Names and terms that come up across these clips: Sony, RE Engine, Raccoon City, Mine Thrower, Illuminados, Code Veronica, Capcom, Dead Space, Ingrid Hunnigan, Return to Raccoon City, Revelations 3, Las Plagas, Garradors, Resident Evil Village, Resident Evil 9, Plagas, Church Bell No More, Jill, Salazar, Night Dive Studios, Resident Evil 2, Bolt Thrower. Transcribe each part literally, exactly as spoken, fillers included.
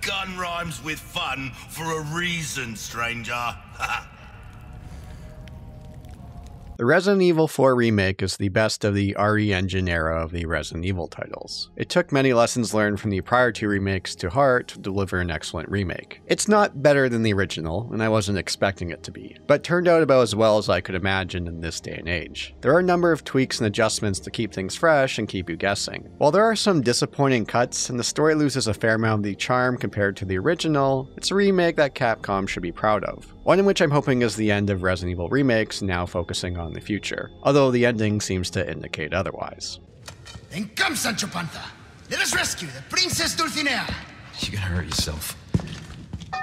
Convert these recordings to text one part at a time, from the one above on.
Gun rhymes with fun for a reason, stranger. The Resident Evil four remake is the best of the R E Engine era of the Resident Evil titles. It took many lessons learned from the prior two remakes to heart to deliver an excellent remake. It's not better than the original, and I wasn't expecting it to be, but turned out about as well as I could imagine in this day and age. There are a number of tweaks and adjustments to keep things fresh and keep you guessing. While there are some disappointing cuts, and the story loses a fair amount of the charm compared to the original, it's a remake that Capcom should be proud of. One in which I'm hoping is the end of Resident Evil remakes, now focusing on the future, although the ending seems to indicate otherwise. Then come, Sancho Panza! Let us rescue the Princess Dulcinea! You're gonna hurt yourself.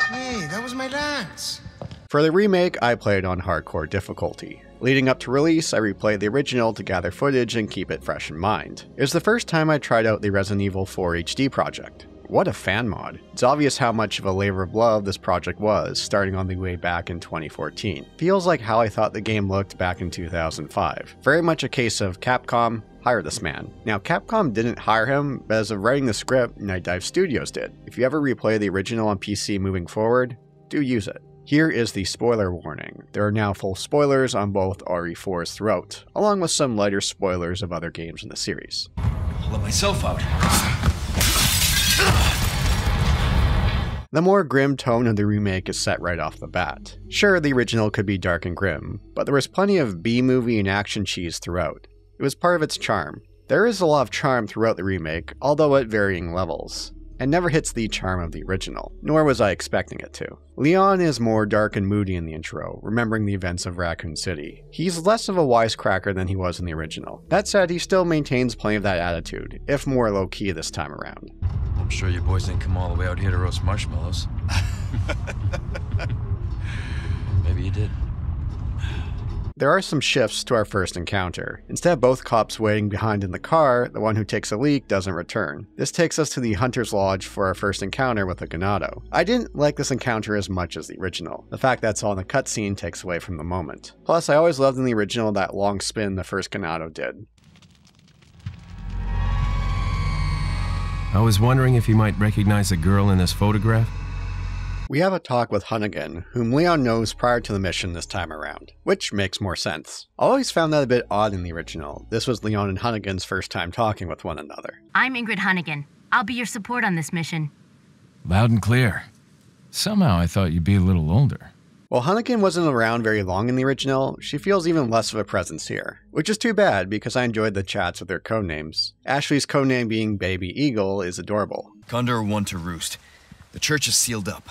Hey, that was my lance! For the remake, I played on hardcore difficulty. Leading up to release, I replayed the original to gather footage and keep it fresh in mind. It was the first time I tried out the Resident Evil four H D project. What a fan mod. It's obvious how much of a labor of love this project was, starting on the way back in twenty fourteen. Feels like how I thought the game looked back in two thousand five. Very much a case of Capcom, hire this man. Now, Capcom didn't hire him, but as of writing the script, Night Dive Studios did. If you ever replay the original on P C moving forward, do use it. Here is the spoiler warning. There are now full spoilers on both R E four's throat, along with some lighter spoilers of other games in the series. I'll let myself out. The more grim tone of the remake is set right off the bat. Sure, the original could be dark and grim, but there was plenty of B-movie and action cheese throughout. It was part of its charm. There is a lot of charm throughout the remake, although at varying levels, and never hits the charm of the original, nor was I expecting it to. Leon is more dark and moody in the intro, remembering the events of Raccoon City. He's less of a wisecracker than he was in the original. That said, he still maintains plenty of that attitude, if more low-key this time around. I'm sure you boys didn't come all the way out here to roast marshmallows. Maybe you did. There are some shifts to our first encounter. Instead of both cops waiting behind in the car, the one who takes a leak doesn't return. This takes us to the Hunter's Lodge for our first encounter with the Ganado. I didn't like this encounter as much as the original. The fact that's all in the cutscene takes away from the moment. Plus, I always loved in the original that long spin the first Ganado did. I was wondering if you might recognize a girl in this photograph? We have a talk with Hunnigan, whom Leon knows prior to the mission this time around, which makes more sense. I always found that a bit odd in the original. This was Leon and Hunnigan's first time talking with one another. I'm Ingrid Hunnigan. I'll be your support on this mission. Loud and clear. Somehow I thought you'd be a little older. While Hunnigan wasn't around very long in the original, she feels even less of a presence here, which is too bad because I enjoyed the chats with their codenames. Ashley's codename being Baby Eagle is adorable. Condor one to roost. The church is sealed up.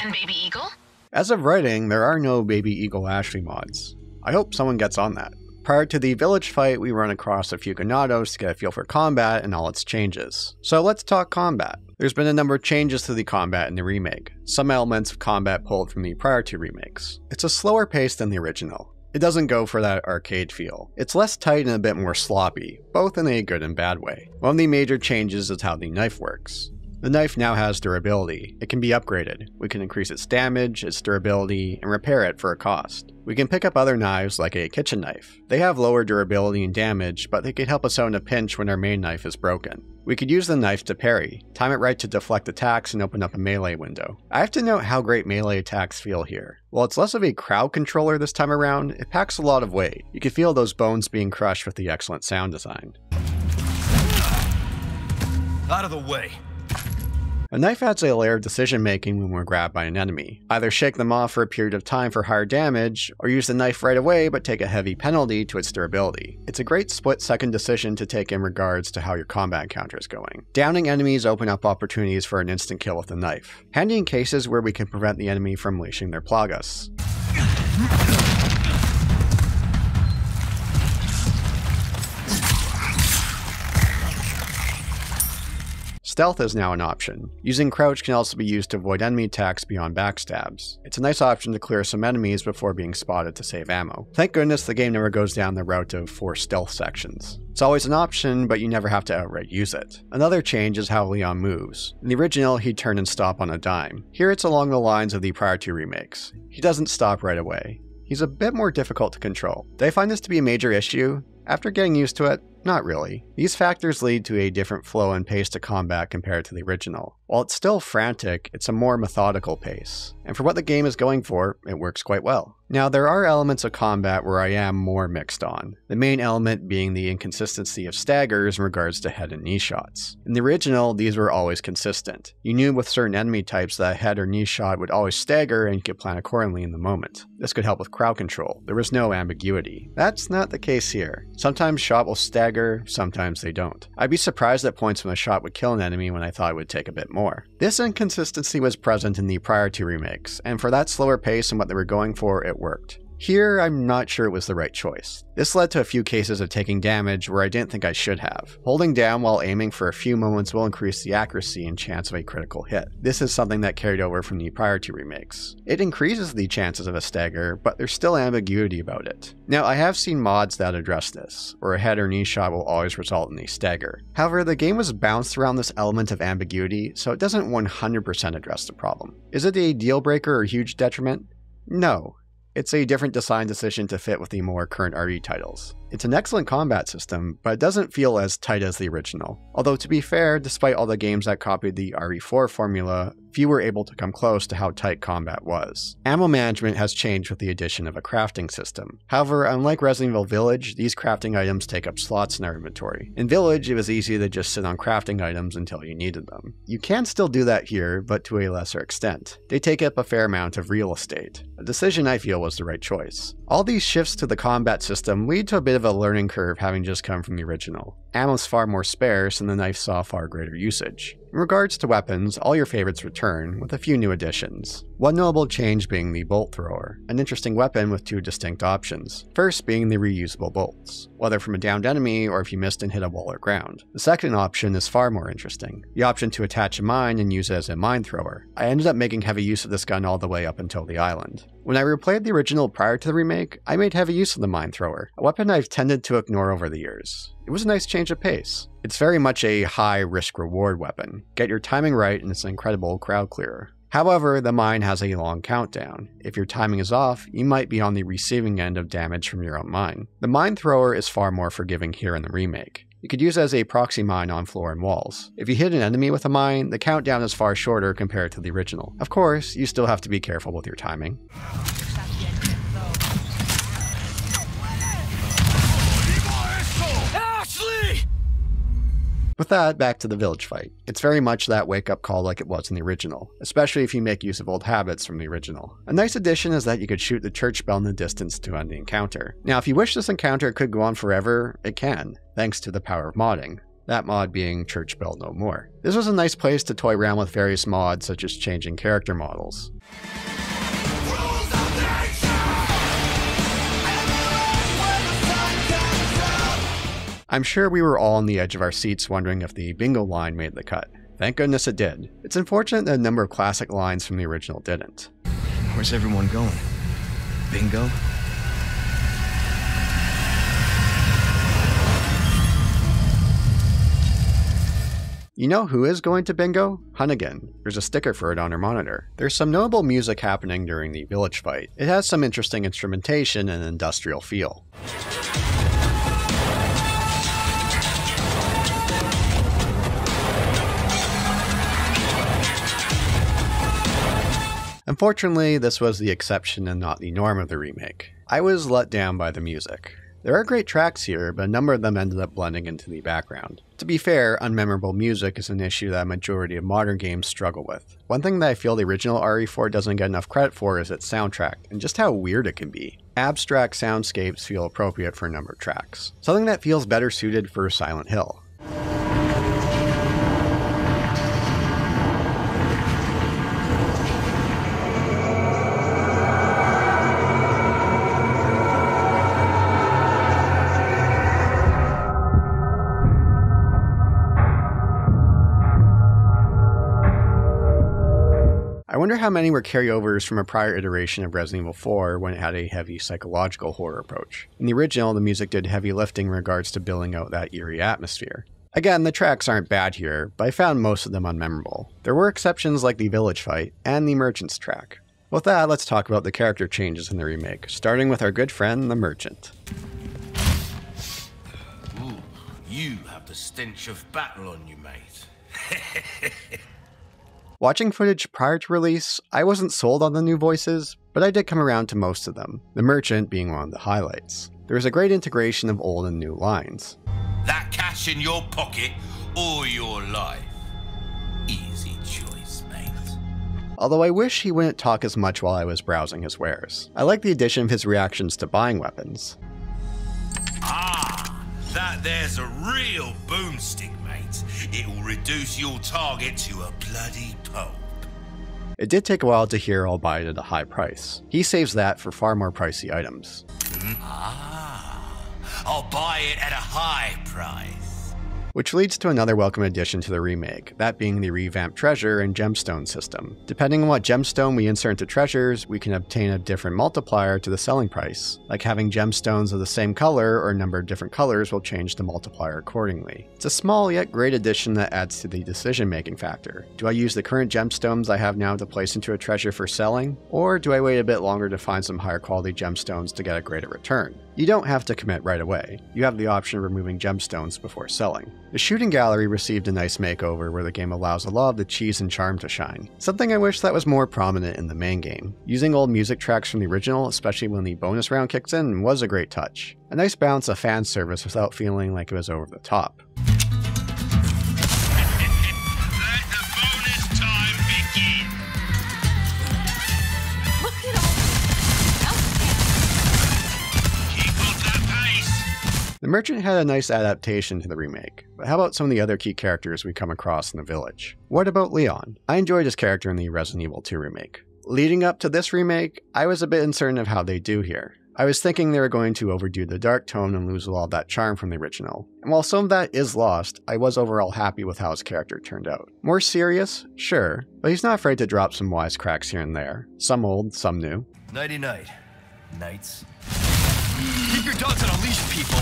And Baby Eagle? As of writing, there are no Baby Eagle Ashley mods. I hope someone gets on that. Prior to the village fight, we run across a few Ganados to get a feel for combat and all its changes. So let's talk combat. There's been a number of changes to the combat in the remake, some elements of combat pulled from the prior two remakes. It's a slower pace than the original. It doesn't go for that arcade feel. It's less tight and a bit more sloppy, both in a good and bad way. One of the major changes is how the knife works. The knife now has durability. It can be upgraded. We can increase its damage, its durability, and repair it for a cost. We can pick up other knives like a kitchen knife. They have lower durability and damage, but they can help us out in a pinch when our main knife is broken. We could use the knife to parry, time it right to deflect attacks and open up a melee window. I have to note how great melee attacks feel here. While it's less of a crowd controller this time around, it packs a lot of weight. You can feel those bones being crushed with the excellent sound design. Out of the way. A knife adds a layer of decision-making when we're grabbed by an enemy. Either shake them off for a period of time for higher damage, or use the knife right away but take a heavy penalty to its durability. It's a great split-second decision to take in regards to how your combat counter is going. Downing enemies open up opportunities for an instant kill with the knife, handy in cases where we can prevent the enemy from leashing their Plagas. Stealth is now an option. Using crouch can also be used to avoid enemy attacks beyond backstabs. It's a nice option to clear some enemies before being spotted to save ammo. Thank goodness the game never goes down the route of four stealth sections. It's always an option, but you never have to outright use it. Another change is how Leon moves. In the original, he'd turn and stop on a dime. Here it's along the lines of the prior two remakes. He doesn't stop right away. He's a bit more difficult to control. They find this to be a major issue. After getting used to it, Not really. These factors lead to a different flow and pace to combat compared to the original. While it's still frantic, it's a more methodical pace, and for what the game is going for, it works quite well. Now, there are elements of combat where I am more mixed on, the main element being the inconsistency of staggers in regards to head and knee shots. In the original, these were always consistent. You knew with certain enemy types that a head or knee shot would always stagger and you could plan accordingly in the moment. This could help with crowd control. There was no ambiguity. That's not the case here. Sometimes shot will stagger, sometimes they don't. I'd be surprised at points when a shot would kill an enemy when I thought it would take a bit more. This inconsistency was present in the prior two remakes, and for that slower pace and what they were going for, it worked. Here, I'm not sure it was the right choice. This led to a few cases of taking damage where I didn't think I should have. Holding down while aiming for a few moments will increase the accuracy and chance of a critical hit. This is something that carried over from the prior two remakes. It increases the chances of a stagger, but there's still ambiguity about it. Now, I have seen mods that address this, where a head or knee shot will always result in a stagger. However, the game was bounced around this element of ambiguity, so it doesn't one hundred percent address the problem. Is it a deal breaker or huge detriment? No. It's a different design decision to fit with the more current R E titles. It's an excellent combat system, but it doesn't feel as tight as the original. Although to be fair, despite all the games that copied the R E four formula, few were able to come close to how tight combat was. Ammo management has changed with the addition of a crafting system. However, unlike Resident Evil Village, these crafting items take up slots in our inventory. In Village, it was easy to just sit on crafting items until you needed them. You can still do that here, but to a lesser extent. They take up a fair amount of real estate. A decision I feel was the right choice. All these shifts to the combat system lead to a bit of a learning curve having just come from the original. Ammo's far more sparse and the knife saw far greater usage. In regards to weapons, all your favorites return, with a few new additions. One notable change being the Bolt Thrower, an interesting weapon with two distinct options. First being the reusable bolts, whether from a downed enemy or if you missed and hit a wall or ground. The second option is far more interesting, the option to attach a mine and use it as a mine thrower. I ended up making heavy use of this gun all the way up until the island. When I replayed the original prior to the remake, I made heavy use of the mine thrower, a weapon I've tended to ignore over the years. It was a nice change of pace. It's very much a high risk-reward weapon. Get your timing right and it's an incredible crowd clearer. However, the mine has a long countdown. If your timing is off, you might be on the receiving end of damage from your own mine. The mine thrower is far more forgiving here in the remake. You could use it as a proxy mine on floor and walls. If you hit an enemy with a mine, the countdown is far shorter compared to the original. Of course, you still have to be careful with your timing. With that, back to the village fight. It's very much that wake-up call like it was in the original, especially if you make use of old habits from the original. A nice addition is that you could shoot the church bell in the distance to end the encounter. Now, if you wish this encounter could go on forever, it can, thanks to the power of modding. That mod being Church Bell No More. This was a nice place to toy around with various mods, such as changing character models. I'm sure we were all on the edge of our seats wondering if the bingo line made the cut. Thank goodness it did. It's unfortunate that a number of classic lines from the original didn't. Where's everyone going? Bingo? You know who is going to bingo? Hunnigan. There's a sticker for it on her monitor. There's some notable music happening during the village fight. It has some interesting instrumentation and industrial feel. Unfortunately, this was the exception and not the norm of the remake. I was let down by the music. There are great tracks here, but a number of them ended up blending into the background. To be fair, unmemorable music is an issue that a majority of modern games struggle with. One thing that I feel the original R E four doesn't get enough credit for is its soundtrack, and just how weird it can be. Abstract soundscapes feel appropriate for a number of tracks. Something that feels better suited for Silent Hill. I wonder how many were carryovers from a prior iteration of Resident Evil four when it had a heavy psychological horror approach. In the original, the music did heavy lifting in regards to building out that eerie atmosphere. Again, the tracks aren't bad here, but I found most of them unmemorable. There were exceptions like the village fight and the merchant's track. With that, let's talk about the character changes in the remake, starting with our good friend, the merchant. Ooh, You have the stench of battle on you, mate. Watching footage prior to release, I wasn't sold on the new voices, but I did come around to most of them, the merchant being one of the highlights. There was a great integration of old and new lines. That cash in your pocket or your life. Easy choice, mate. Although I wish he wouldn't talk as much while I was browsing his wares. I like the addition of his reactions to buying weapons. Ah, that there's a real boomstick, mate. It will reduce your target to a bloody pulp. It did take a while to hear I'll buy it at a high price. He saves that for far more pricey items. Mm. Ah, I'll buy it at a high price. Which leads to another welcome addition to the remake, that being the revamped treasure and gemstone system. Depending on what gemstone we insert into treasures, we can obtain a different multiplier to the selling price. Like having gemstones of the same color or a number of different colors will change the multiplier accordingly. It's a small yet great addition that adds to the decision-making factor. Do I use the current gemstones I have now to place into a treasure for selling? Or do I wait a bit longer to find some higher quality gemstones to get a greater return? You don't have to commit right away. You have the option of removing gemstones before selling. The shooting gallery received a nice makeover where the game allows a lot of the cheese and charm to shine, something I wish that was more prominent in the main game. Using old music tracks from the original, especially when the bonus round kicks in, was a great touch. A nice balance of fan service without feeling like it was over the top. The merchant had a nice adaptation to the remake, but how about some of the other key characters we come across in the village? What about Leon? I enjoyed his character in the Resident Evil two remake. Leading up to this remake, I was a bit uncertain of how they do here. I was thinking they were going to overdo the dark tone and lose a lot of that charm from the original. And while some of that is lost, I was overall happy with how his character turned out. More serious? Sure, but he's not afraid to drop some wisecracks here and there. Some old, some new. Nighty night. Nights. Keep your dogs on a leash, people!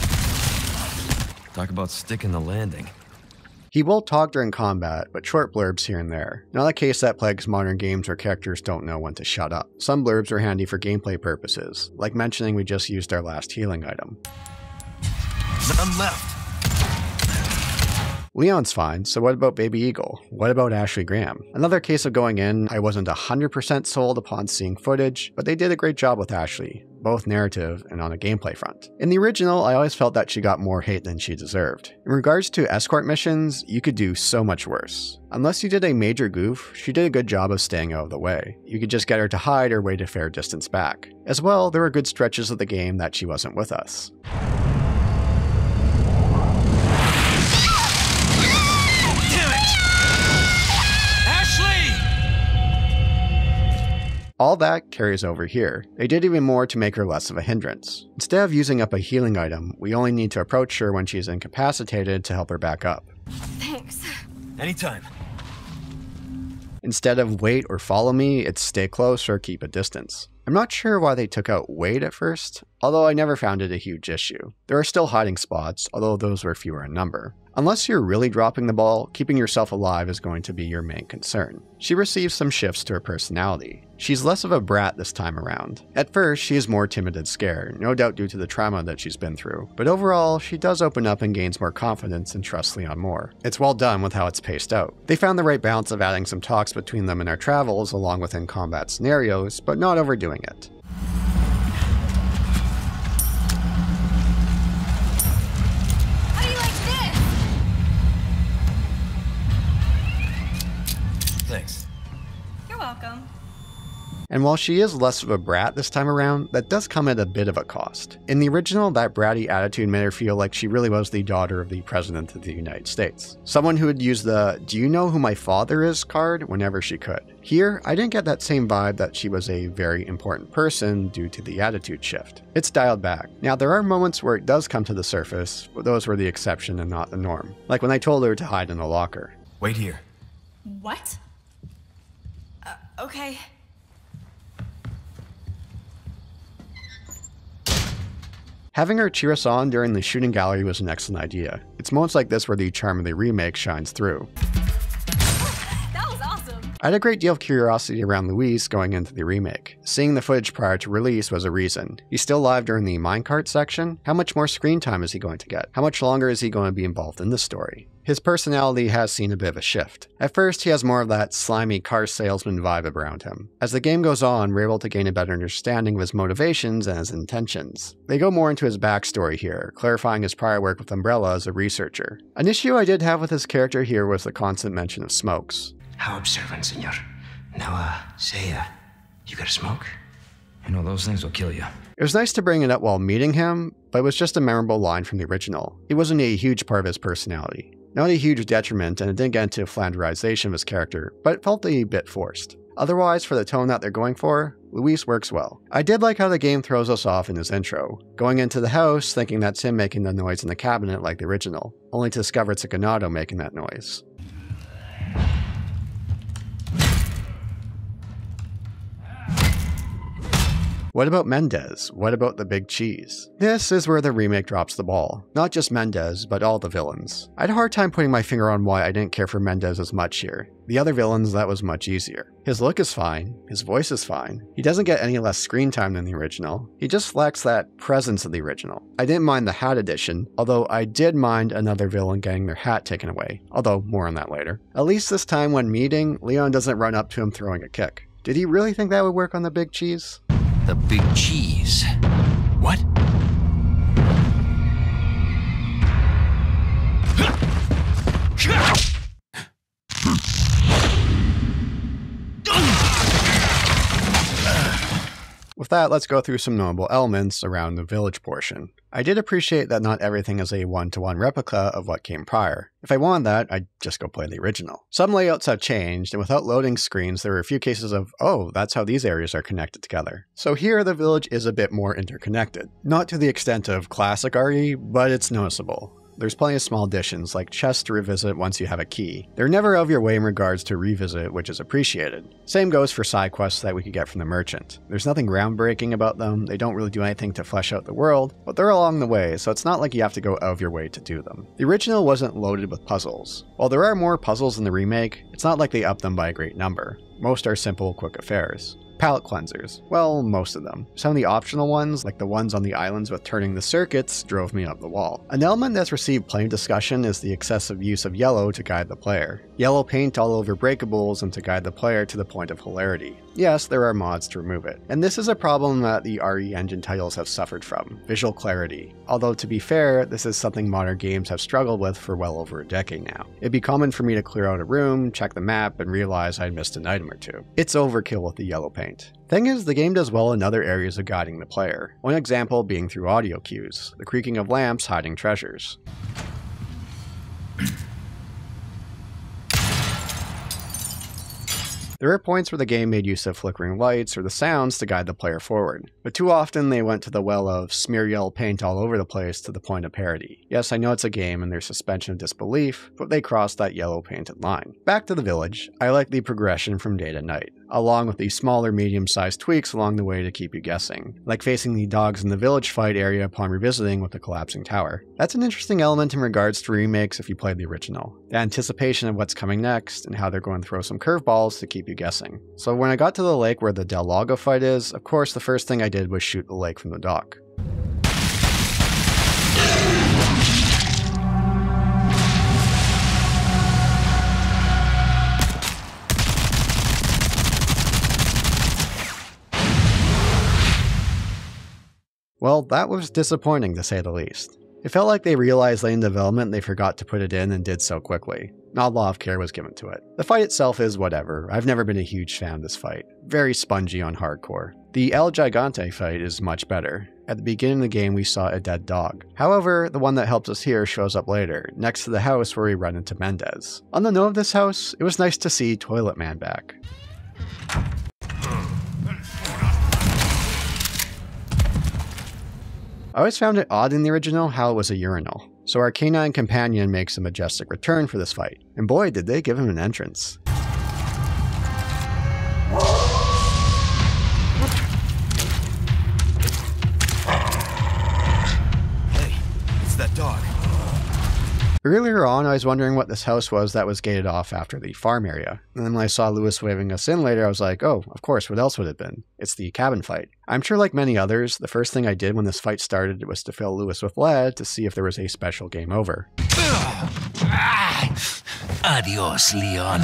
Talk about sticking the landing. He will talk during combat, but short blurbs here and there. Not a case that plagues modern games where characters don't know when to shut up. Some blurbs are handy for gameplay purposes, like mentioning we just used our last healing item. None left. Leon's fine, so what about Baby Eagle? What about Ashley Graham? Another case of going in, I wasn't one hundred percent sold upon seeing footage, but they did a great job with Ashley, both narrative and on a gameplay front. In the original, I always felt that she got more hate than she deserved. In regards to escort missions, you could do so much worse. Unless you did a major goof, she did a good job of staying out of the way. You could just get her to hide or wait a fair distance back. As well, there were good stretches of the game that she wasn't with us. All that carries over here. They did even more to make her less of a hindrance. Instead of using up a healing item, we only need to approach her when she is incapacitated to help her back up. Thanks. Anytime. Instead of wait or follow me, it's stay close or keep a distance. I'm not sure why they took out wait at first, although I never found it a huge issue. There are still hiding spots, although those were fewer in number. Unless you're really dropping the ball, keeping yourself alive is going to be your main concern. She receives some shifts to her personality. She's less of a brat this time around. At first, she is more timid and scared, no doubt due to the trauma that she's been through. But overall, she does open up and gains more confidence and trusts Leon more. It's well done with how it's paced out. They found the right balance of adding some talks between them in our travels along with in combat scenarios, but not overdoing it. And while she is less of a brat this time around, that does come at a bit of a cost. In the original, that bratty attitude made her feel like she really was the daughter of the President of the United States. Someone who would use the "Do you know who my father is?" card whenever she could. Here, I didn't get that same vibe that she was a very important person due to the attitude shift. It's dialed back. Now, there are moments where it does come to the surface, but those were the exception and not the norm. Like when I told her to hide in a locker. Wait here. What? Uh, okay. Having her cheer us on during the shooting gallery was an excellent idea. It's moments like this where the charm of the remake shines through. That was awesome! I had a great deal of curiosity around Luis going into the remake. Seeing the footage prior to release was a reason. He's still live during the minecart section. How much more screen time is he going to get? How much longer is he going to be involved in this story? His personality has seen a bit of a shift. At first, he has more of that slimy car salesman vibe around him. As the game goes on, we're able to gain a better understanding of his motivations and his intentions. They go more into his backstory here, clarifying his prior work with Umbrella as a researcher. An issue I did have with his character here was the constant mention of smokes. How observant, senor. Now, uh, say, uh, you got a smoke? I know those things will kill you. It was nice to bring it up while meeting him, but it was just a memorable line from the original. It wasn't a huge part of his personality. Not a huge detriment, and it didn't get into a flanderization of his character, but it felt a bit forced. Otherwise, for the tone that they're going for, Luis works well. I did like how the game throws us off in his intro, going into the house thinking that's him making the noise in the cabinet like the original, only to discover it's a Ganado making that noise. What about Mendez? What about the big cheese? This is where the remake drops the ball. Not just Mendez, but all the villains. I had a hard time putting my finger on why I didn't care for Mendez as much here. The other villains, that was much easier. His look is fine, his voice is fine. He doesn't get any less screen time than the original. He just lacks that presence of the original. I didn't mind the hat addition, although I did mind another villain getting their hat taken away, although more on that later. At least this time when meeting, Leon doesn't run up to him throwing a kick. Did he really think that would work on the big cheese? The big cheese. What? With that, let's go through some notable elements around the village portion. I did appreciate that not everything is a one-to-one replica of what came prior. If I wanted that, I'd just go play the original. Some layouts have changed, and without loading screens, there were a few cases of, oh, that's how these areas are connected together. So here, the village is a bit more interconnected. Not to the extent of classic R E, but it's noticeable. There's plenty of small additions, like chests to revisit once you have a key. They're never out of your way in regards to revisit, which is appreciated. Same goes for side quests that we could get from the merchant. There's nothing groundbreaking about them, they don't really do anything to flesh out the world, but they're along the way, so it's not like you have to go out of your way to do them. The original wasn't loaded with puzzles. While there are more puzzles in the remake, it's not like they upped them by a great number. Most are simple, quick affairs. Palette cleansers. Well, most of them. Some of the optional ones, like the ones on the islands with turning the circuits, drove me up the wall. An element that's received plenty of discussion is the excessive use of yellow to guide the player. Yellow paint all over breakables and to guide the player to the point of hilarity. Yes, there are mods to remove it. And this is a problem that the R E Engine titles have suffered from, visual clarity. Although to be fair, this is something modern games have struggled with for well over a decade now. It'd be common for me to clear out a room, check the map, and realize I'd missed an item or two. It's overkill with the yellow paint. Thing is, the game does well in other areas of guiding the player. One example being through audio cues, the creaking of lamps hiding treasures. There are points where the game made use of flickering lights or the sounds to guide the player forward, but too often they went to the well of smear yellow paint all over the place to the point of parody. Yes, I know it's a game and there's suspension of disbelief, but they crossed that yellow painted line. Back to the village, I like the progression from day to night, along with the smaller medium-sized tweaks along the way to keep you guessing, like facing the dogs in the village fight area upon revisiting with the collapsing tower. That's an interesting element in regards to remakes if you played the original, the anticipation of what's coming next and how they're going to throw some curveballs to keep you guessing. So when I got to the lake where the Del Lago fight is, of course the first thing I did was shoot the lake from the dock. Well, that was disappointing to say the least. It felt like they realized late in development they forgot to put it in and did so quickly. Not a lot of care was given to it. The fight itself is whatever. I've never been a huge fan of this fight. Very spongy on hardcore. The El Gigante fight is much better. At the beginning of the game we saw a dead dog. However, the one that helps us here shows up later, next to the house where we run into Mendez. On the note of this house, it was nice to see Toilet Man back. I always found it odd in the original how it was a urinal. So our canine companion makes a majestic return for this fight. And boy, did they give him an entrance. Hey, it's that dog. Earlier on, I was wondering what this house was that was gated off after the farm area. And then when I saw Luis waving us in later, I was like, oh, of course, what else would it have been? It's the cabin fight. I'm sure like many others, the first thing I did when this fight started was to fill Luis with lead to see if there was a special game over. Adios, Leon.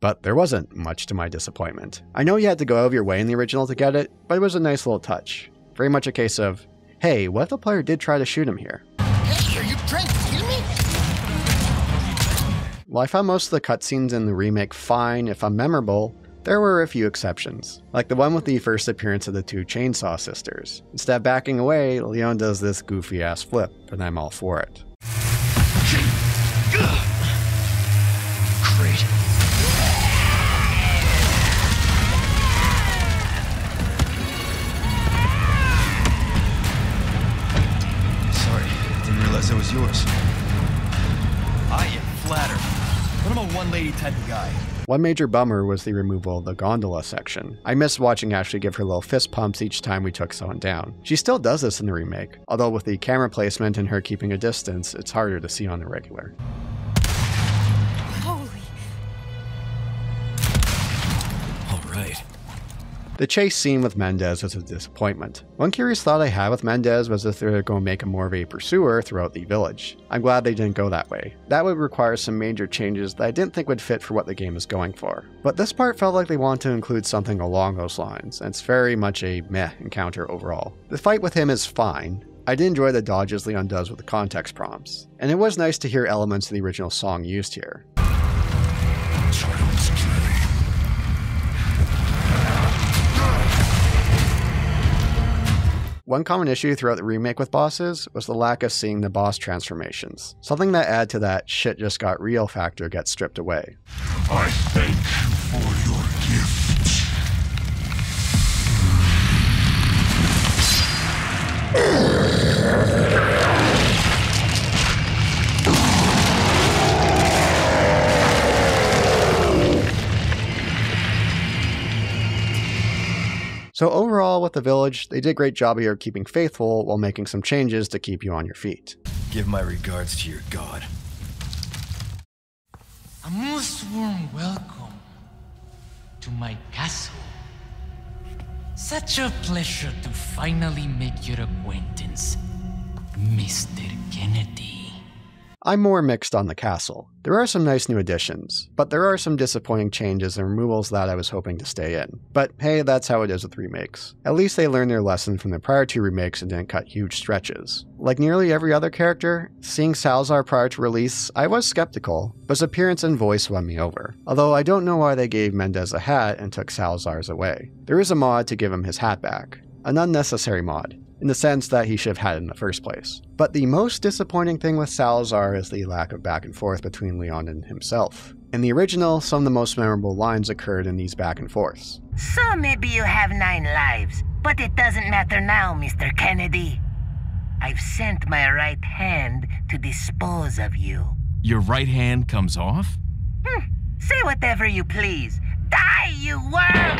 But there wasn't, much to my disappointment. I know you had to go out of your way in the original to get it, but it was a nice little touch. Very much a case of, hey, what if the player did try to shoot him here? Hey, are you trying to kill me? While I found most of the cutscenes in the remake fine, if unmemorable, there were a few exceptions, like the one with the first appearance of the two Chainsaw Sisters. Instead of backing away, Leon does this goofy-ass flip, and I'm all for it. Great. It was yours. I am flattered, but I'm a one-lady type of guy. One major bummer was the removal of the gondola section. I missed watching Ashley give her little fist pumps each time we took someone down. She still does this in the remake, although with the camera placement and her keeping a distance, it's harder to see on the regular. Holy! All right. The chase scene with Mendez was a disappointment. One curious thought I had with Mendez was if they were going to make him more of a pursuer throughout the village. I'm glad they didn't go that way. That would require some major changes that I didn't think would fit for what the game is going for. But this part felt like they wanted to include something along those lines, and it's very much a meh encounter overall. The fight with him is fine. I did enjoy the dodges Leon does with the context prompts, and it was nice to hear elements of the original song used here. One common issue throughout the remake with bosses was the lack of seeing the boss transformations. Something that added to that shit just got real factor gets stripped away. I thank you for your So overall, with the village, they did a great job here keeping faithful while making some changes to keep you on your feet. Give my regards to your god. A most warm welcome to my castle. Such a pleasure to finally make your acquaintance, Mister Kennedy. I'm more mixed on the castle. There are some nice new additions, but there are some disappointing changes and removals that I was hoping to stay in. But hey, that's how it is with remakes. At least they learned their lesson from the prior two remakes and didn't cut huge stretches. Like nearly every other character, seeing Salazar prior to release, I was skeptical, but his appearance and voice won me over. Although I don't know why they gave Mendez a hat and took Salazar's away. There is a mod to give him his hat back. An unnecessary mod, in the sense that he should have had it in the first place. But the most disappointing thing with Salazar is the lack of back and forth between Leon and himself. In the original, some of the most memorable lines occurred in these back and forths. So maybe you have nine lives, but it doesn't matter now, Mister Kennedy. I've sent my right hand to dispose of you. Your right hand comes off? Hmm. Say whatever you please. Die, you worm!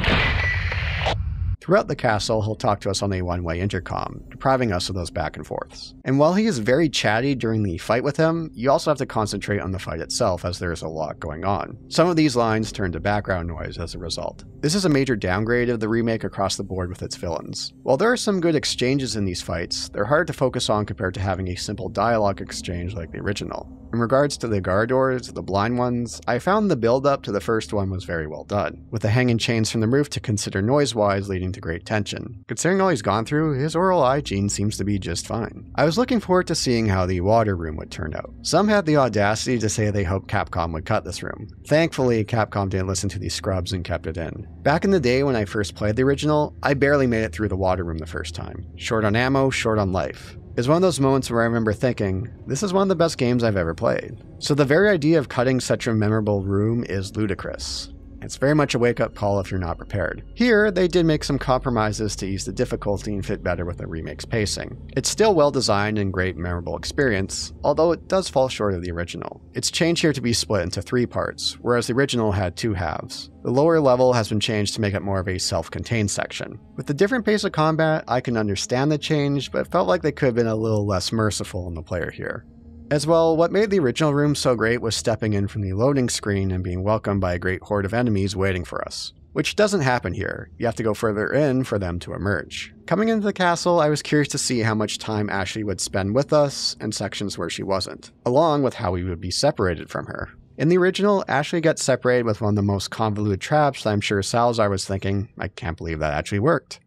Throughout the castle, he'll talk to us on a one-way intercom, depriving us of those back and forths. And while he is very chatty during the fight with him, you also have to concentrate on the fight itself as there is a lot going on. Some of these lines turn to background noise as a result. This is a major downgrade of the remake across the board with its villains. While there are some good exchanges in these fights, they're hard to focus on compared to having a simple dialogue exchange like the original. In regards to the Garradors, the blind ones, I found the build-up to the first one was very well done, with the hanging chains from the roof to consider noise-wise leading to great tension. Considering all he's gone through, his oral hygiene seems to be just fine. I was looking forward to seeing how the water room would turn out. Some had the audacity to say they hoped Capcom would cut this room. Thankfully, Capcom didn't listen to these scrubs and kept it in. Back in the day when I first played the original, I barely made it through the water room the first time. Short on ammo, short on life. It's one of those moments where I remember thinking, this is one of the best games I've ever played. So the very idea of cutting such a memorable room is ludicrous. It's very much a wake-up call if you're not prepared. Here, they did make some compromises to ease the difficulty and fit better with the remake's pacing. It's still well-designed and great memorable experience, although it does fall short of the original. It's changed here to be split into three parts, whereas the original had two halves. The lower level has been changed to make it more of a self-contained section. With the different pace of combat, I can understand the change, but it felt like they could have been a little less merciful on the player here. As well, what made the original room so great was stepping in from the loading screen and being welcomed by a great horde of enemies waiting for us. Which doesn't happen here. You have to go further in for them to emerge. Coming into the castle, I was curious to see how much time Ashley would spend with us and sections where she wasn't, along with how we would be separated from her. In the original, Ashley got separated with one of the most convoluted traps that I'm sure Salazar was thinking, I can't believe that actually worked.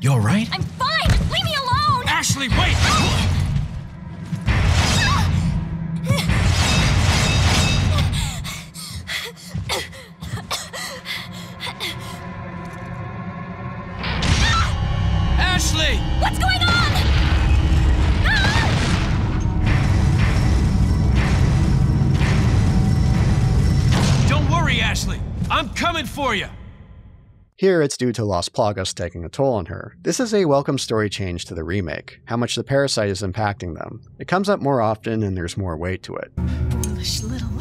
You alright? I'm fine! Just leave me alone! Ashley, wait! Ashley! What's going on? Ashley, I'm coming for you! Here it's due to Las Plagas taking a toll on her. This is a welcome story change to the remake, how much the parasite is impacting them. It comes up more often and there's more weight to it. Foolish little lamb.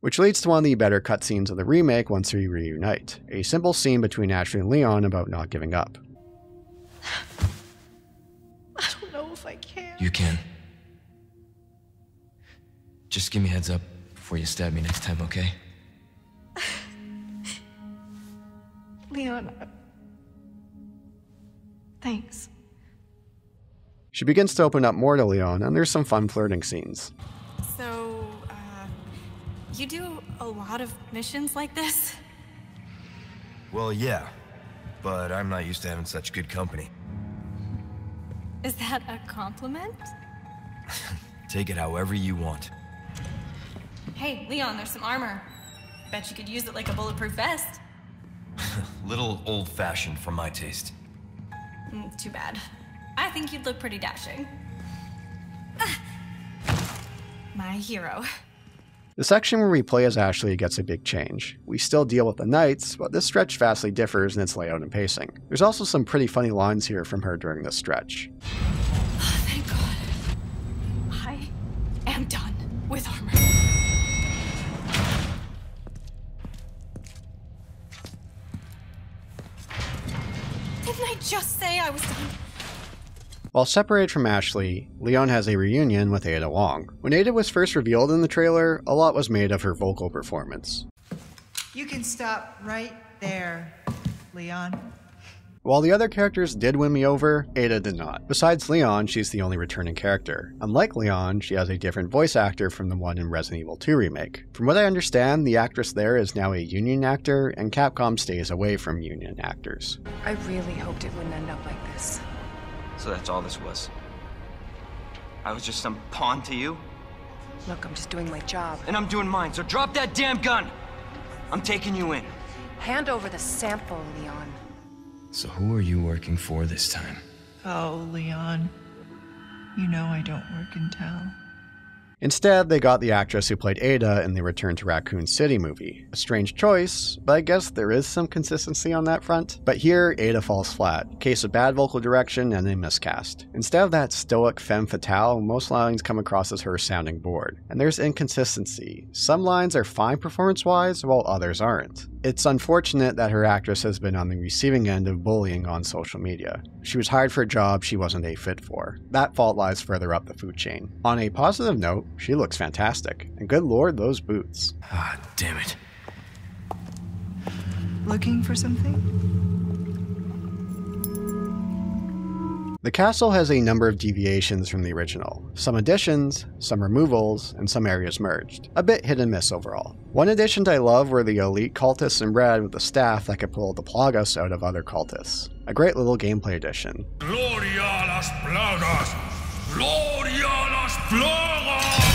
Which leads to one of the better cutscenes of the remake once we reunite, a simple scene between Ashley and Leon about not giving up. I don't know if I can. You can. Just give me a heads up before you stab me next time, okay? Leon, thanks. She begins to open up more to Leon, and there's some fun flirting scenes. So. You do a lot of missions like this? Well, yeah, but I'm not used to having such good company. Is that a compliment? Take it however you want. Hey, Leon, there's some armor. Bet you could use it like a bulletproof vest. Little old-fashioned for my taste. Mm, too bad. I think you'd look pretty dashing. My hero. The section where we play as Ashley gets a big change. We still deal with the knights, but this stretch vastly differs in its layout and pacing. There's also some pretty funny lines here from her during this stretch. Oh, thank God. I am done with armor. Didn't I just say I was done? While separated from Ashley, Leon has a reunion with Ada Wong. When Ada was first revealed in the trailer, a lot was made of her vocal performance. You can stop right there, Leon. While the other characters did win me over, Ada did not. Besides Leon, she's the only returning character. Unlike Leon, she has a different voice actor from the one in Resident Evil two Remake. From what I understand, the actress there is now a union actor, and Capcom stays away from union actors. I really hoped it wouldn't end up like this. So that's all this was. I was just some pawn to you? Look, I'm just doing my job. And I'm doing mine, so drop that damn gun! I'm taking you in. Hand over the sample, Leon. So who are you working for this time? Oh, Leon. You know I don't work in town. Instead, they got the actress who played Ada in the Return to Raccoon City movie. A strange choice, but I guess there is some consistency on that front. But here, Ada falls flat. Case of bad vocal direction and a miscast. Instead of that stoic femme fatale, most lines come across as her sounding bored. And there's inconsistency. Some lines are fine performance-wise, while others aren't. It's unfortunate that her actress has been on the receiving end of bullying on social media. She was hired for a job she wasn't a fit for. That fault lies further up the food chain. On a positive note, she looks fantastic. And good lord, those boots. Ah, damn it. Looking for something? The castle has a number of deviations from the original, some additions, some removals, and some areas merged. A bit hit and miss overall. One addition I love were the elite cultists in red with the staff that could pull the Plagas out of other cultists. A great little gameplay addition. Gloria a las Plagas! Gloria a las Plagas!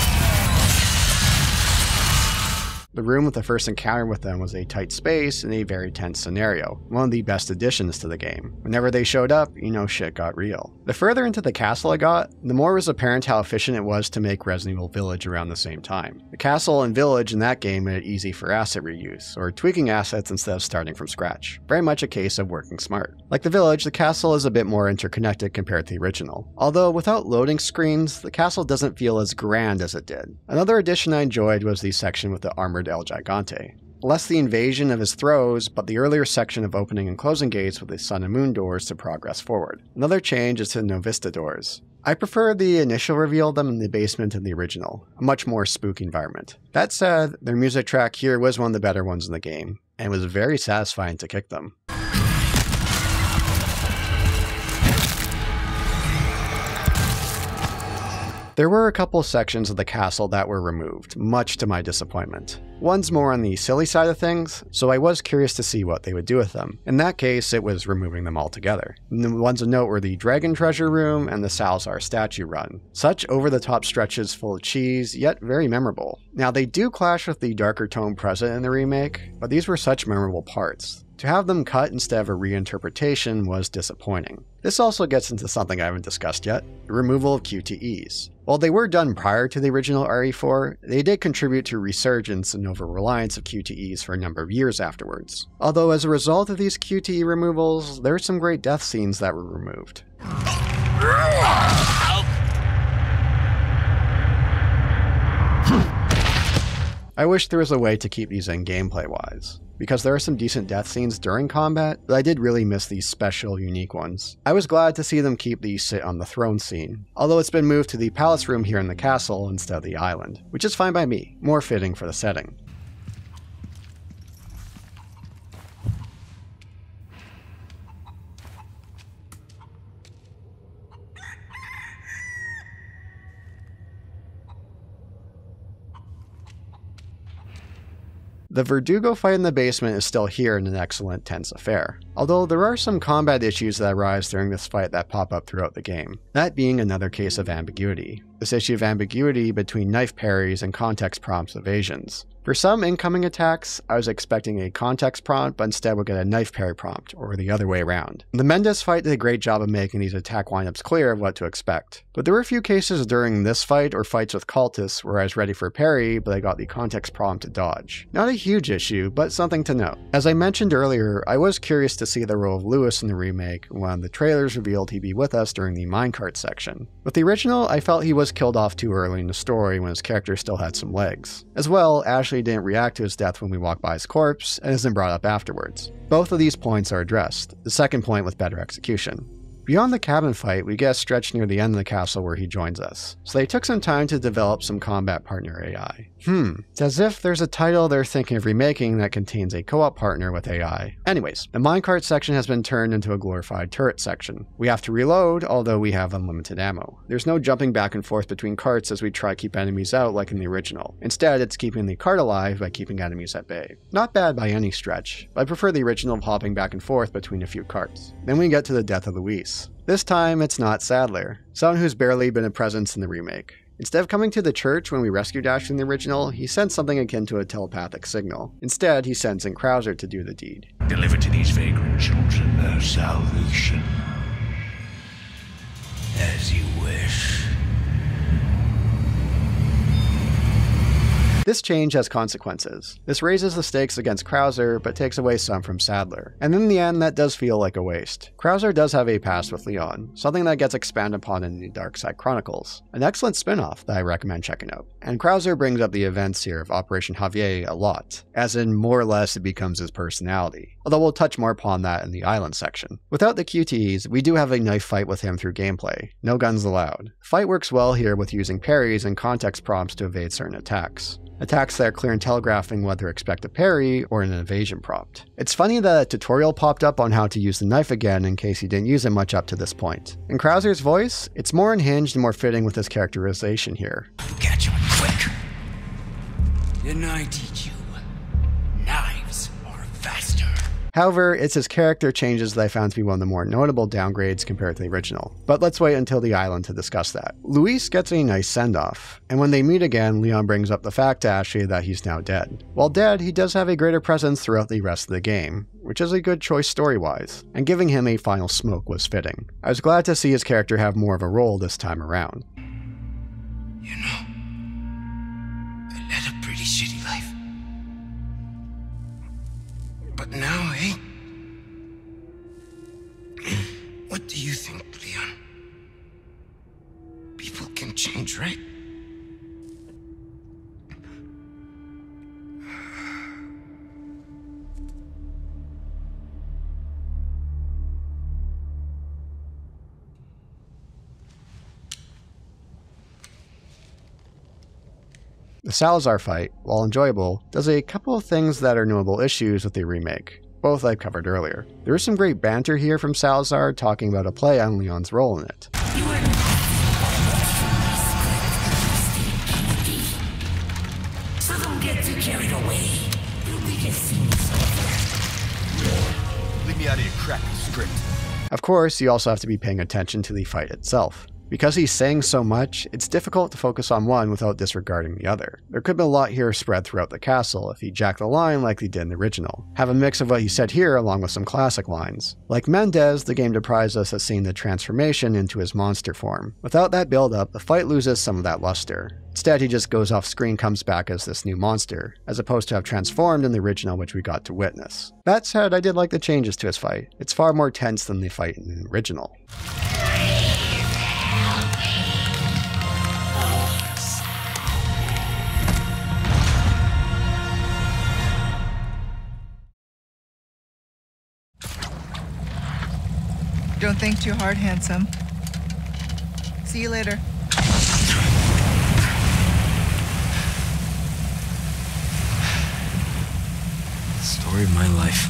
The room with the first encounter with them was a tight space and a very tense scenario, one of the best additions to the game. Whenever they showed up, you know shit got real. The further into the castle I got, the more was apparent how efficient it was to make Resident Evil Village around the same time. The castle and village in that game made it easy for asset reuse, or tweaking assets instead of starting from scratch. Very much a case of working smart. Like the village, the castle is a bit more interconnected compared to the original. Although without loading screens, the castle doesn't feel as grand as it did. Another addition I enjoyed was the section with the armored El Gigante. Less the invasion of his throws, but the earlier section of opening and closing gates with the sun and moon doors to progress forward. Another change is to Novista doors. I prefer the initial reveal of them in the basement in the original, a much more spooky environment. That said, their music track here was one of the better ones in the game, and it was very satisfying to kick them. There were a couple of sections of the castle that were removed, much to my disappointment. One's more on the silly side of things, so I was curious to see what they would do with them. In that case, it was removing them altogether. And the ones of note were the Dragon Treasure Room and the Salazar Statue Run. Such over-the-top stretches full of cheese, yet very memorable. Now, they do clash with the darker tone present in the remake, but these were such memorable parts. To have them cut instead of a reinterpretation was disappointing. This also gets into something I haven't discussed yet, the removal of Q T Es. While they were done prior to the original R E four, they did contribute to resurgence and over-reliance of Q T Es for a number of years afterwards. Although as a result of these Q T E removals, there are some great death scenes that were removed. I wish there was a way to keep these in gameplay-wise, because there are some decent death scenes during combat, but I did really miss these special, unique ones. I was glad to see them keep the sit on the throne scene, although it's been moved to the palace room here in the castle instead of the island, which is fine by me, more fitting for the setting. The Verdugo fight in the basement is still here in an excellent, tense affair, although there are some combat issues that arise during this fight that pop up throughout the game, that being another case of ambiguity. This issue of ambiguity between knife parries and context prompts evasions. For some incoming attacks, I was expecting a context prompt, but instead we'll get a knife parry prompt, or the other way around. The Mendez fight did a great job of making these attack lineups clear of what to expect, but there were a few cases during this fight or fights with cultists where I was ready for a parry, but I got the context prompt to dodge. Not a huge issue, but something to note. As I mentioned earlier, I was curious to see the role of Luis in the remake when the trailers revealed he'd be with us during the minecart section. With the original, I felt he was killed off too early in the story when his character still had some legs. As well, Ashley didn't react to his death when we walked by his corpse and isn't brought up afterwards. Both of these points are addressed, the second point with better execution. Beyond the cabin fight, we get stretched near the end of the castle where he joins us, so they took some time to develop some combat partner A I. Hmm, it's as if there's a title they're thinking of remaking that contains a co-op partner with A I. Anyways, the minecart section has been turned into a glorified turret section. We have to reload, although we have unlimited ammo. There's no jumping back and forth between carts as we try to keep enemies out like in the original. Instead, it's keeping the cart alive by keeping enemies at bay. Not bad by any stretch, but I prefer the original of hopping back and forth between a few carts. Then we get to the death of Luis. This time, it's not Sadler, someone who's barely been a presence in the remake. Instead of coming to the church when we rescued Ash in the original, he sends something akin to a telepathic signal. Instead, he sends in Krauser to do the deed. Deliver to these vagrant children their salvation. As you wish. This change has consequences. This raises the stakes against Krauser, but takes away some from Sadler. And in the end, that does feel like a waste. Krauser does have a past with Leon, something that gets expanded upon in the Dark Side Chronicles, an excellent spin-off that I recommend checking out. And Krauser brings up the events here of Operation Javier a lot, as in more or less it becomes his personality, although we'll touch more upon that in the island section. Without the Q T Es, we do have a knife fight with him through gameplay. No guns allowed. The fight works well here with using parries and context prompts to evade certain attacks. Attacks that are clear in telegraphing whether expect a parry or an evasion prompt. It's funny that a tutorial popped up on how to use the knife again in case he didn't use it much up to this point. In Krauser's voice, it's more unhinged and more fitting with his characterization here. Catch on quick! Didn't I teach you? Knives are faster. However, it's his character changes that I found to be one of the more notable downgrades compared to the original. But let's wait until the island to discuss that. Luis gets a nice send-off, and when they meet again, Leon brings up the fact to Ashley that he's now dead. While dead, he does have a greater presence throughout the rest of the game, which is a good choice story-wise, and giving him a final smoke was fitting. I was glad to see his character have more of a role this time around. You know, I led a pretty shitty life. But now, eh? What do you think, Leon? People can change, right? The Salazar fight, while enjoyable, does a couple of things that are notable issues with the remake, both I've covered earlier. There is some great banter here from Salazar talking about a play on Leon's role in it. You are so don't get too carried away. Leave me out of your crappy script. Of course, you also have to be paying attention to the fight itself. Because he's saying so much, it's difficult to focus on one without disregarding the other. There could be a lot here spread throughout the castle if he jacked the line like they did in the original. Have a mix of what he said here along with some classic lines. Like Mendez, the game deprives us of seeing the transformation into his monster form. Without that build-up, the fight loses some of that luster. Instead, he just goes off screen, comes back as this new monster, as opposed to have transformed in the original, which we got to witness. That said, I did like the changes to his fight. It's far more tense than the fight in the original. Don't think too hard, handsome. See you later. Story of my life.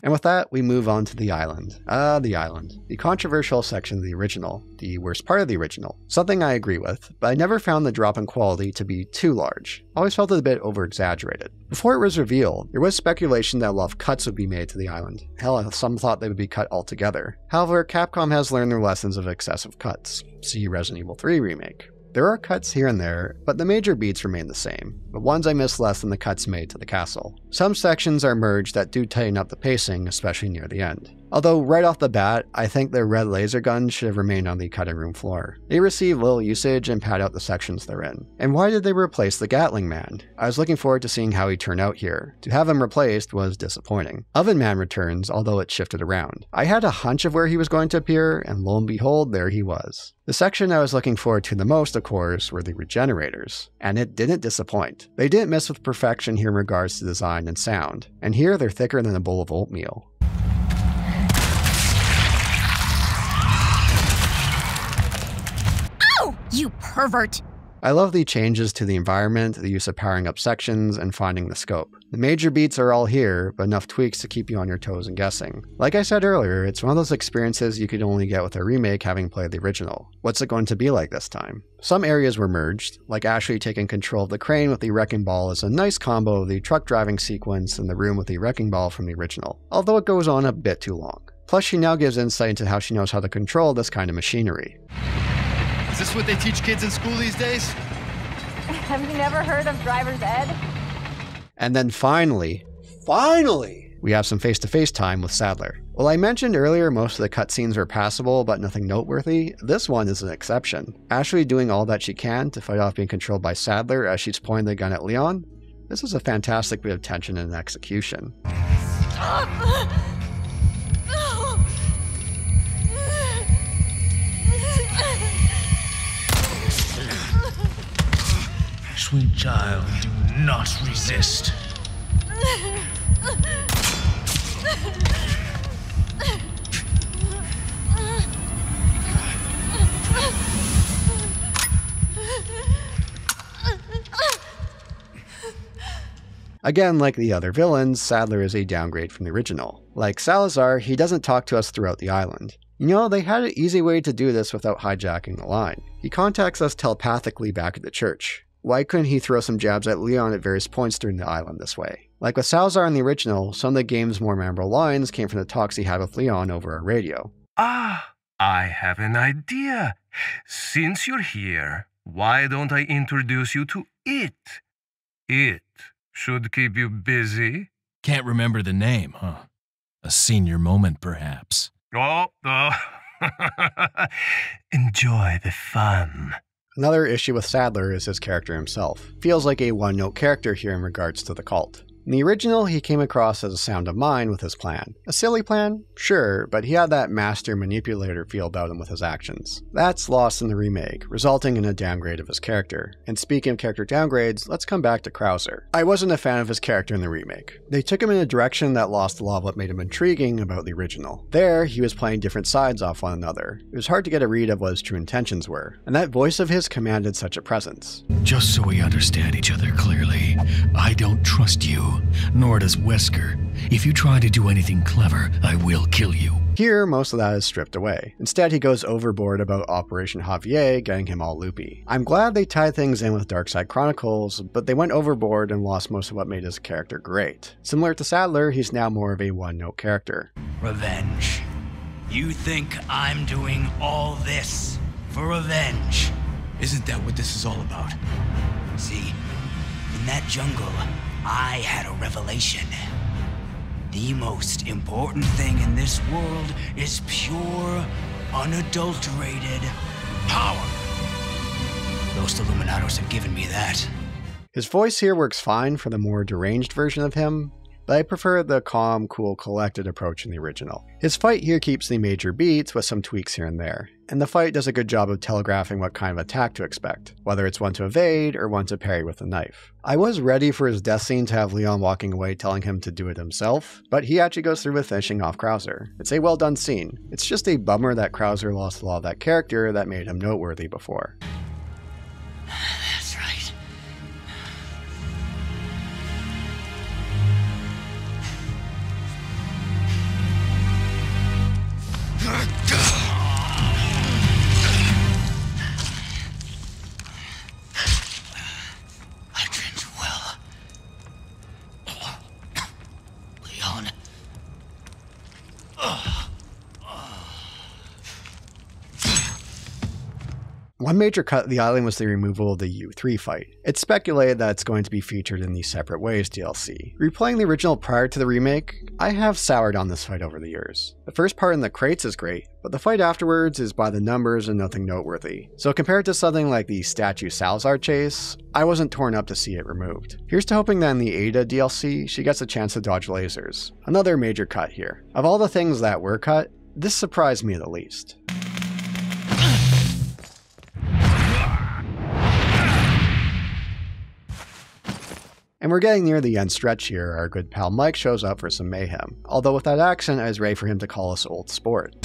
And with that, we move on to the island. Ah, uh, the island. The controversial section of the original. The worst part of the original. Something I agree with, but I never found the drop in quality to be too large. I always felt it a bit over-exaggerated. Before it was revealed, there was speculation that a lot of cuts would be made to the island. Hell, some thought they would be cut altogether. However, Capcom has learned their lessons of excessive cuts. See Resident Evil three Remake. There are cuts here and there, but the major beats remain the same, but ones I miss less than the cuts made to the castle. Some sections are merged that do tighten up the pacing, especially near the end. Although right off the bat, I think their red laser gun should have remained on the cutting room floor. They receive little usage and pad out the sections they're in. And why did they replace the Gatling Man? I was looking forward to seeing how he turned out here. To have him replaced was disappointing. Oven Man returns, although it shifted around. I had a hunch of where he was going to appear, and lo and behold, there he was. The section I was looking forward to the most, of course, were the Regenerators. And it didn't disappoint. They didn't miss with perfection here in regards to design and sound. And here they're thicker than a bowl of oatmeal. You pervert! I love the changes to the environment, the use of powering up sections, and finding the scope. The major beats are all here, but enough tweaks to keep you on your toes and guessing. Like I said earlier, it's one of those experiences you could only get with a remake having played the original. What's it going to be like this time? Some areas were merged, like Ashley taking control of the crane with the wrecking ball is a nice combo of the truck driving sequence and the room with the wrecking ball from the original, although it goes on a bit too long. Plus, she now gives insight into how she knows how to control this kind of machinery. Is this what they teach kids in school these days? Have you never heard of driver's ed? And then finally, finally, we have some face-to-face time with Sadler. Well, I mentioned earlier most of the cutscenes were passable, but nothing noteworthy. This one is an exception. Ashley doing all that she can to fight off being controlled by Sadler as she's pointing the gun at Leon. This is a fantastic bit of tension and execution. Stop! Sweet child, do not resist. Again, like the other villains, Sadler is a downgrade from the original. Like Salazar, he doesn't talk to us throughout the island. You know, they had an easy way to do this without hijacking the line. He contacts us telepathically back at the church. Why couldn't he throw some jabs at Leon at various points during the island this way? Like with Salazar in the original, some of the game's more memorable lines came from the talks he had with Leon over our radio. Ah, I have an idea. Since you're here, why don't I introduce you to it? It should keep you busy. Can't remember the name, huh? A senior moment, perhaps. Oh, uh, enjoy the fun. Another issue with Sadler is his character himself. Feels like a one-note character here in regards to the cult. In the original, he came across as a sound of mind with his plan. A silly plan? Sure, but he had that master manipulator feel about him with his actions. That's lost in the remake, resulting in a downgrade of his character. And speaking of character downgrades, let's come back to Krauser. I wasn't a fan of his character in the remake. They took him in a direction that lost a lot of what made him intriguing about the original. There, he was playing different sides off one another. It was hard to get a read of what his true intentions were, and that voice of his commanded such a presence. Just so we understand each other clearly, I don't trust you. Nor does Wesker. If you try to do anything clever, I will kill you. Here, most of that is stripped away. Instead, he goes overboard about Operation Javier, getting him all loopy. I'm glad they tied things in with Dark Side Chronicles, but they went overboard and lost most of what made his character great. Similar to Sadler, he's now more of a one-note character. Revenge. You think I'm doing all this for revenge? Isn't that what this is all about? See, in that jungle, I had a revelation. The most important thing in this world is pure, unadulterated power. Those Illuminados have given me that. His voice here works fine for the more deranged version of him, but I prefer the calm, cool, collected approach in the original. His fight here keeps the major beats with some tweaks here and there, and the fight does a good job of telegraphing what kind of attack to expect, whether it's one to evade or one to parry with a knife. I was ready for his death scene to have Leon walking away telling him to do it himself, but he actually goes through with finishing off Krauser. It's a well done scene. It's just a bummer that Krauser lost a lot of that character that made him noteworthy before. That's right. One major cut of the island was the removal of the U three fight. It's speculated that it's going to be featured in the Separate Ways D L C. Replaying the original prior to the remake, I have soured on this fight over the years. The first part in the crates is great, but the fight afterwards is by the numbers and nothing noteworthy. So compared to something like the Statue Salazar chase, I wasn't torn up to see it removed. Here's to hoping that in the Ada D L C, she gets a chance to dodge lasers. Another major cut here. Of all the things that were cut, this surprised me the least. And we're getting near the end stretch here, our good pal Mike shows up for some mayhem. Although with that accent, I was ready for him to call us old sport.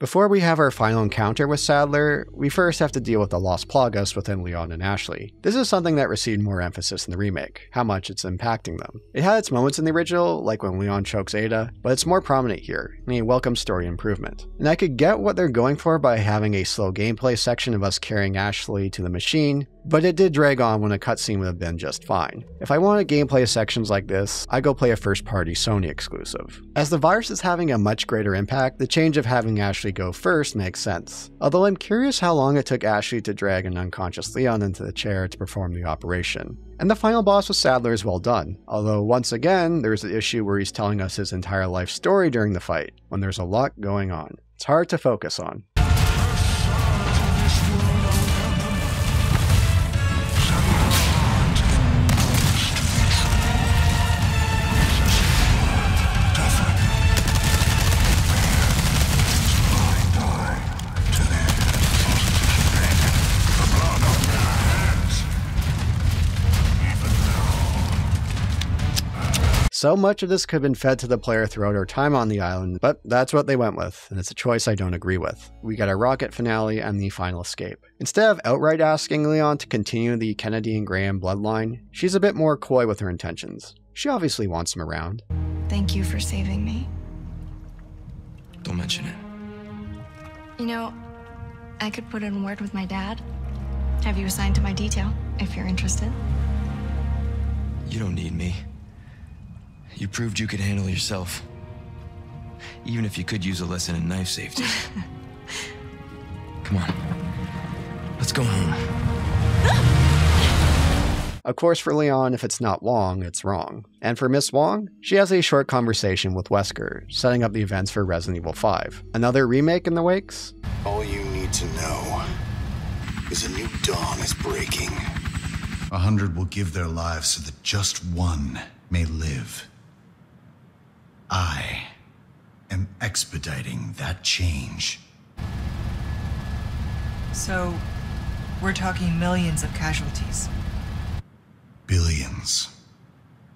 Before we have our final encounter with Sadler, we first have to deal with the Las Plagas within Leon and Ashley. This is something that received more emphasis in the remake, how much it's impacting them. It had its moments in the original, like when Leon chokes Ada, but it's more prominent here, and a welcome story improvement. And I could get what they're going for by having a slow gameplay section of us carrying Ashley to the machine, but it did drag on when a cutscene would have been just fine. If I wanted gameplay sections like this, I go play a first-party Sony exclusive. As the virus is having a much greater impact, the change of having Ashley go first makes sense. Although I'm curious how long it took Ashley to drag an unconscious Leon into the chair to perform the operation. And the final boss with Sadler is well done, although once again, there's the issue where he's telling us his entire life story during the fight, when there's a lot going on. It's hard to focus on. So much of this could have been fed to the player throughout our time on the island, but that's what they went with, and it's a choice I don't agree with. We got a rocket finale and the final escape. Instead of outright asking Leon to continue the Kennedy and Graham bloodline, she's a bit more coy with her intentions. She obviously wants him around. Thank you for saving me. Don't mention it. You know, I could put in word with my dad. Have you assigned to my detail, if you're interested? You don't need me. You proved you could handle yourself. Even if you could use a lesson in knife safety. Come on. Let's go home. Of course, for Leon, if it's not Wong, it's wrong. And for Miss Wong, she has a short conversation with Wesker, setting up the events for Resident Evil five. Another remake in the wakes? All you need to know is a new dawn is breaking. A hundred will give their lives so that just one may live. I am expediting that change. So, we're talking millions of casualties. Billions.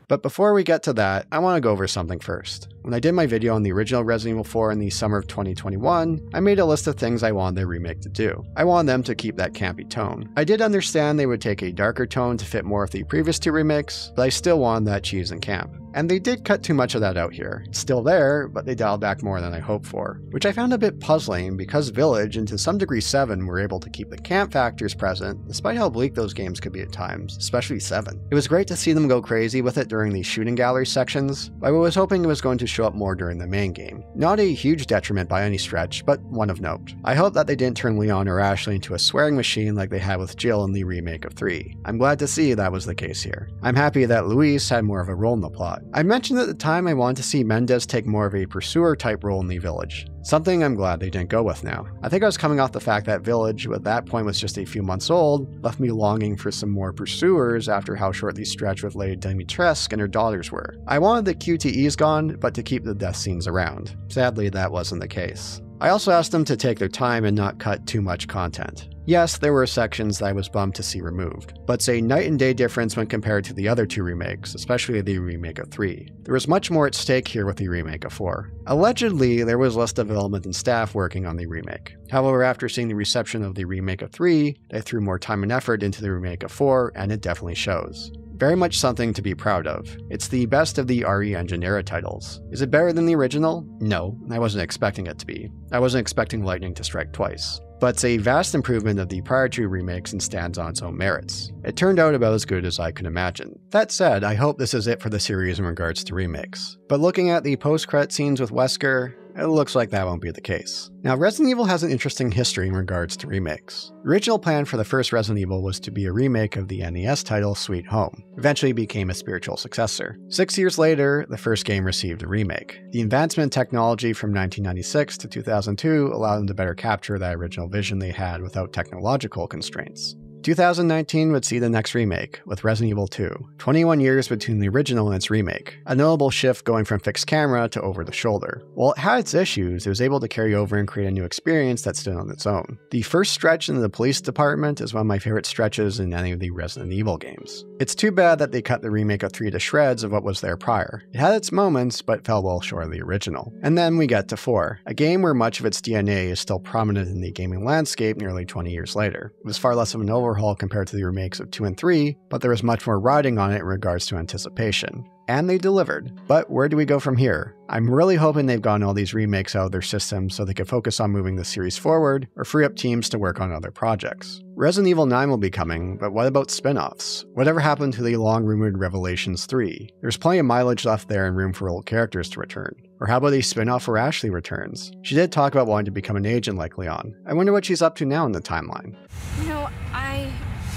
But before we get to that, I want to go over something first. When I did my video on the original Resident Evil four in the summer of twenty twenty-one, I made a list of things I wanted their remake to do. I wanted them to keep that campy tone. I did understand they would take a darker tone to fit more of the previous two remakes, but I still wanted that cheese and camp. And they did cut too much of that out here. It's still there, but they dialed back more than I hoped for, which I found a bit puzzling because Village and to some degree seven were able to keep the camp factors present, despite how bleak those games could be at times, especially seven. It was great to see them go crazy with it during the shooting gallery sections, but I was hoping it was going to show up more during the main game. Not a huge detriment by any stretch, but one of note. I hope that they didn't turn Leon or Ashley into a swearing machine like they had with Jill in the remake of three. I'm glad to see that was the case here. I'm happy that Luis had more of a role in the plot. I mentioned at the time I wanted to see Mendez take more of a pursuer-type role in the Village. Something I'm glad they didn't go with now. I think I was coming off the fact that Village, at that point was just a few months old, left me longing for some more pursuers after how short the stretch with Lady Dimitrescu and her daughters were. I wanted the Q T Es gone, but to keep the death scenes around. Sadly, that wasn't the case. I also asked them to take their time and not cut too much content. Yes, there were sections that I was bummed to see removed, but it's a night and day difference when compared to the other two remakes, especially the remake of three. There was much more at stake here with the remake of four. Allegedly, there was less development and staff working on the remake. However, after seeing the reception of the remake of three, they threw more time and effort into the remake of four, and it definitely shows. Very much something to be proud of. It's the best of the R E Engine era titles. Is it better than the original? No, I wasn't expecting it to be. I wasn't expecting lightning to strike twice. But it's a vast improvement of the prior two remakes and stands on its own merits. It turned out about as good as I could imagine. That said, I hope this is it for the series in regards to remakes. But looking at the post-credit scenes with Wesker, it looks like that won't be the case. Now, Resident Evil has an interesting history in regards to remakes. The original plan for the first Resident Evil was to be a remake of the N E S title Sweet Home. Eventually became a spiritual successor. Six years later, the first game received a remake. The advancement in technology from nineteen ninety-six to two thousand two allowed them to better capture that original vision they had without technological constraints. two thousand nineteen would see the next remake, with Resident Evil two, twenty-one years between the original and its remake, a notable shift going from fixed camera to over the shoulder. While it had its issues, it was able to carry over and create a new experience that stood on its own. The first stretch into the police department is one of my favorite stretches in any of the Resident Evil games. It's too bad that they cut the remake of three to shreds of what was there prior. It had its moments, but fell well short of the original. And then we get to four, a game where much of its D N A is still prominent in the gaming landscape nearly twenty years later. It was far less of an overhaul compared to the remakes of two and three, but there was much more riding on it in regards to anticipation. And they delivered. But where do we go from here? I'm really hoping they've gotten all these remakes out of their system so they can focus on moving the series forward or free up teams to work on other projects. Resident Evil nine will be coming, but what about spin-offs? Whatever happened to the long-rumored Revelations three? There's plenty of mileage left there and room for old characters to return. Or how about a spin-off where Ashley returns? She did talk about wanting to become an agent like Leon. I wonder what she's up to now in the timeline. You know, I...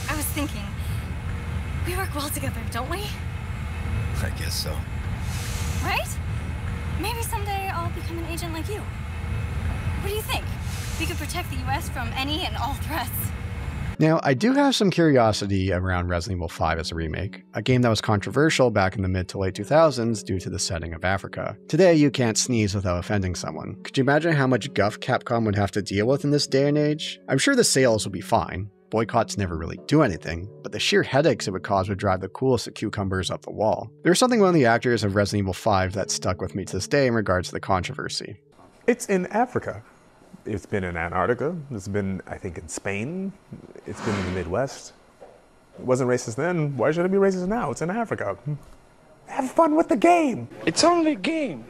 I was thinking, we work well together, don't we? I guess so. Right? Maybe someday I'll become an agent like you. What do you think? We could protect the U S from any and all threats. Now, I do have some curiosity around Resident Evil five as a remake, a game that was controversial back in the mid to late two thousands due to the setting of Africa. Today, you can't sneeze without offending someone. Could you imagine how much guff Capcom would have to deal with in this day and age? I'm sure the sales would be fine. Boycotts never really do anything, but the sheer headaches it would cause would drive the coolest of cucumbers up the wall. There was something about the actors of Resident Evil five that stuck with me to this day in regards to the controversy. It's in Africa. It's been in Antarctica. It's been, I think, in Spain. It's been in the Midwest. It wasn't racist then. Why should it be racist now? It's in Africa. Have fun with the game. It's only a game.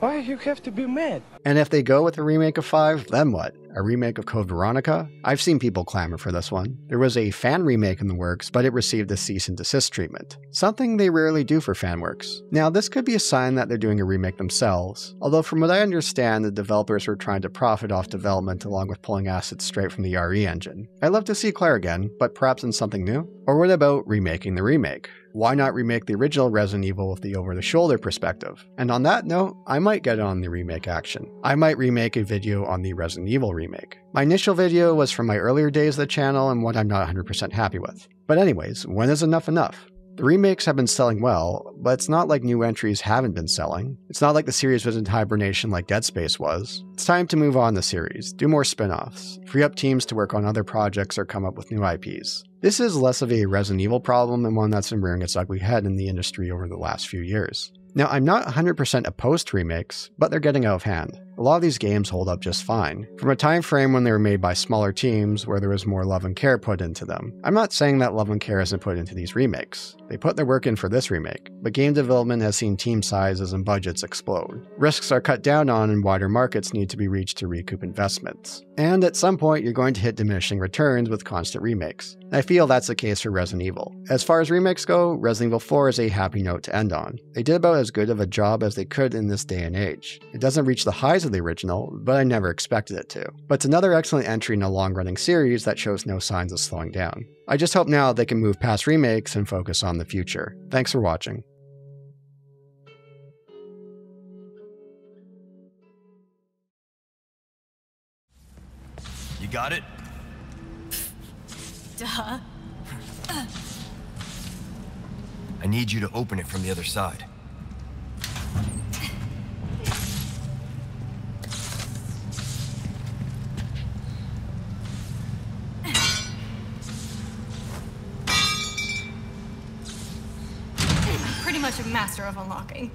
Why you have to be mad? And if they go with a remake of five, then what? A remake of Code Veronica? I've seen people clamor for this one. There was a fan remake in the works, but it received a cease and desist treatment. Something they rarely do for fan works. Now, this could be a sign that they're doing a remake themselves, although from what I understand, the developers were trying to profit off development along with pulling assets straight from the R E engine. I'd love to see Claire again, but perhaps in something new? Or what about remaking the remake? Why not remake the original Resident Evil with the over-the-shoulder perspective? And on that note, I might get on the remake action. I might remake a video on the Resident Evil remake. My initial video was from my earlier days of the channel and one I'm not one hundred percent happy with. But anyways, when is enough enough? The remakes have been selling well, but it's not like new entries haven't been selling. It's not like the series was in hibernation like Dead Space was. It's time to move on the series, do more spin-offs, free up teams to work on other projects or come up with new I Ps. This is less of a Resident Evil problem and one that's been rearing its ugly head in the industry over the last few years. Now, I'm not one hundred percent opposed to remakes, but they're getting out of hand. A lot of these games hold up just fine, from a time frame when they were made by smaller teams where there was more love and care put into them. I'm not saying that love and care isn't put into these remakes. They put their work in for this remake, but game development has seen team sizes and budgets explode. Risks are cut down on and wider markets need to be reached to recoup investments. And at some point, you're going to hit diminishing returns with constant remakes. I feel that's the case for Resident Evil. As far as remakes go, Resident Evil four is a happy note to end on. They did about as good of a job as they could in this day and age. It doesn't reach the highs of the original, but I never expected it to. But it's another excellent entry in a long-running series that shows no signs of slowing down. I just hope now they can move past remakes and focus on the future. Thanks for watching. You got it? Duh. I need you to open it from the other side. Master of unlocking.